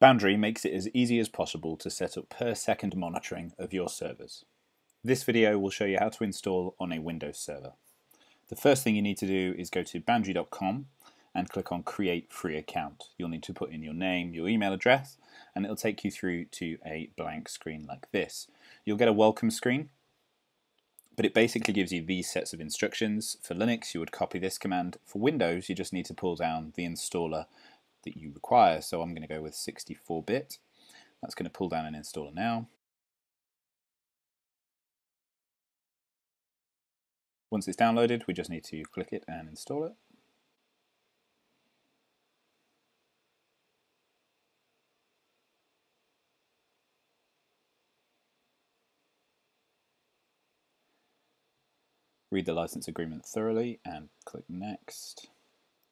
Boundary makes it as easy as possible to set up per second monitoring of your servers. This video will show you how to install on a Windows server. The first thing you need to do is go to boundary.com and click on Create Free Account. You'll need to put in your name, your email address, and it'll take you through to a blank screen like this. You'll get a welcome screen, but it basically gives you these sets of instructions. For Linux, you would copy this command. For Windows, you just need to pull down the installer that you require. So I'm going to go with 64-bit. That's going to pull down an installer now. Once it's downloaded, we just need to click it and install it. Read the license agreement thoroughly and click Next.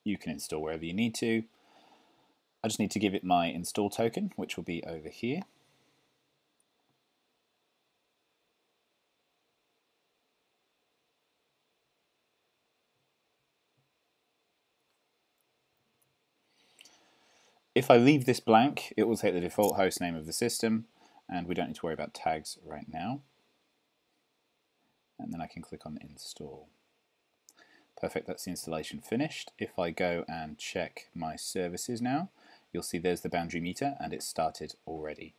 You can install wherever you need to. I just need to give it my install token, which will be over here. If I leave this blank, it will take the default host name of the system, and we don't need to worry about tags right now. And then I can click on Install. Perfect, that's the installation finished. If I go and check my services now, you'll see there's the Boundary Meter and it's started already.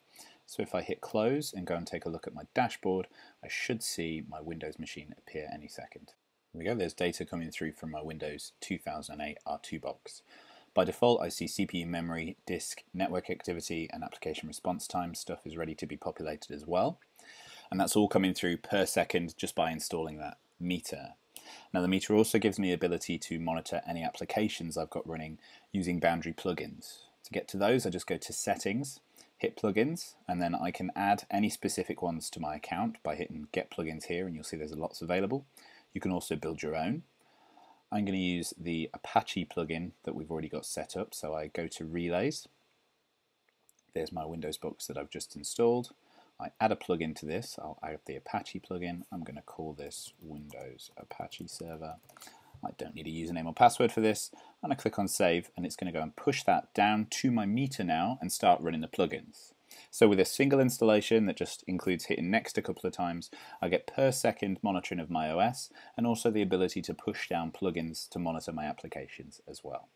So if I hit close and go and take a look at my dashboard, I should see my Windows machine appear any second. There we go, there's data coming through from my Windows 2008 R2 box. By default, I see CPU memory, disk, network activity, and application response time stuff is ready to be populated as well. And that's all coming through per second just by installing that meter. Now the meter also gives me the ability to monitor any applications I've got running using Boundary plugins. To get to those, I just go to Settings, hit Plugins, and then I can add any specific ones to my account by hitting Get Plugins here, and you'll see there's lots available. You can also build your own. I'm going to use the Apache plugin that we've already got set up, so I go to Relays. There's my Windows box that I've just installed. I add a plugin to this. I'll add the Apache plugin. I'm going to call this Windows Apache Server. I don't need a username or password for this. And I click on Save, and it's going to go and push that down to my meter now and start running the plugins. So with a single installation that just includes hitting Next a couple of times, I get per second monitoring of my OS and also the ability to push down plugins to monitor my applications as well.